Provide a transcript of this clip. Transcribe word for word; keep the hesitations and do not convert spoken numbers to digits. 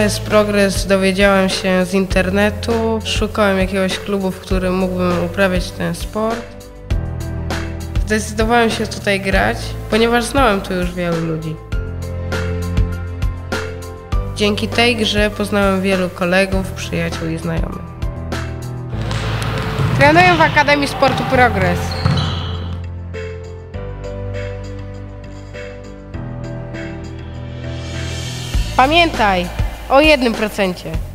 jest Progres dowiedziałem się z internetu. Szukałem jakiegoś klubu, w którym mógłbym uprawiać ten sport. Zdecydowałem się tutaj grać, ponieważ znałem tu już wielu ludzi. Dzięki tej grze poznałem wielu kolegów, przyjaciół i znajomych. Trenuję w Akademii Sportu Progres. Pamiętaj o jednym procencie.